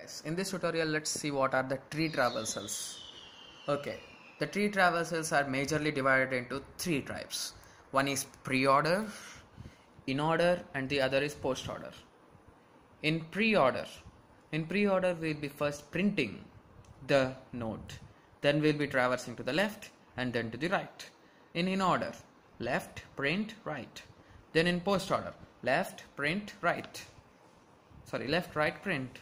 Guys, in this tutorial let's see what are the tree traversals. Okay, the tree traversals are majorly divided into three types. One is pre-order, in order, and the other is post-order. In pre-order we'll be first printing the note, then we'll be traversing to the left and then to the right. In order, left, print, right. Then in post-order, left, print, right. Sorry, left, right, print.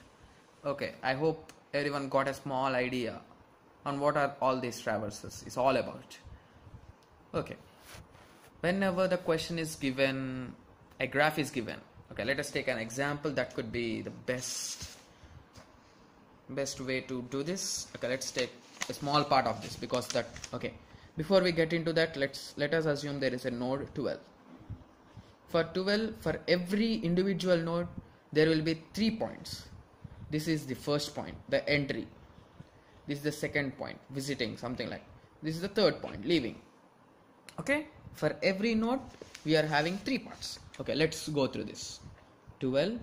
Okay, I hope everyone got a small idea on what are all these traversals is all about. Okay, whenever the question is given, a graph is given. Okay, let us take an example that could be the best way to do this. Okay, let's take a small part of this because that, okay, before we get into that, let us assume there is a node 12. For every individual node, there will be 3 points. This is the first point, the entry. This is the second point, visiting, something like. This is the third point, leaving. Okay, for every node, we are having 3 parts. Okay, let's go through this. 12,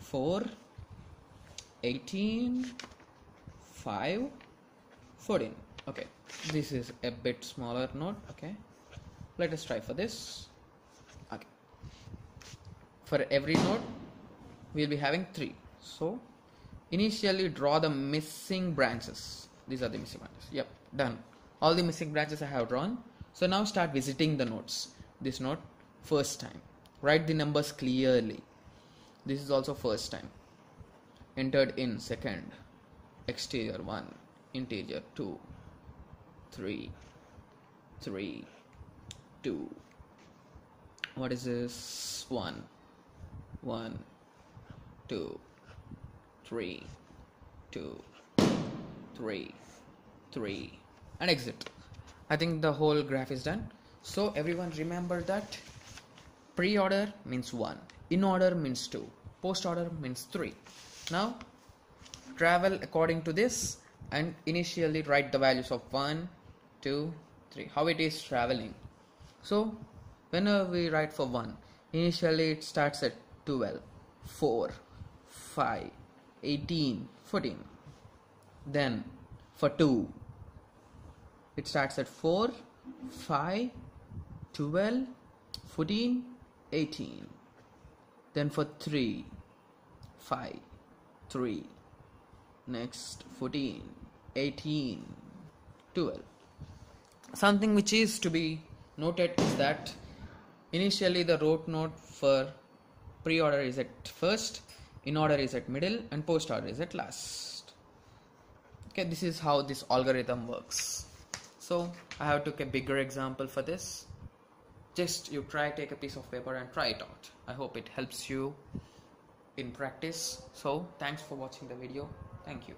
4, 18, 5, 14. Okay, this is a bit smaller node. Okay, let us try for this. Okay, for every node, we'll be having 3. So initially draw the missing branches. These are the missing branches. Yep, done. All the missing branches I have drawn. So now start visiting the nodes. This node first time. Write the numbers clearly. This is also first time. Entered in second. Exterior 1. Integer 2. 3. 3. 2. What is this? 1. 1. 2. 3, 2, 3, 3, and exit. I think the whole graph is done. So everyone remember that pre-order means 1, in order means 2, post-order means 3. Now travel according to this and initially write the values of 1, 2, 3, how it is traveling. So whenever we write for 1, initially it starts at 12, 4, 5, 18, 14. Then for 2, it starts at 4, 5, 12, 14, 18. Then for 3, 5, 3. Next 14, 18, 12. Something which is to be noted is that initially the root node for pre-order is at first, in order is at middle, and post order is at last. Okay, this is how this algorithm works. So I have took a bigger example for this. Just you try, take a piece of paper and try it out. I hope it helps you in practice. So thanks for watching the video. Thank you.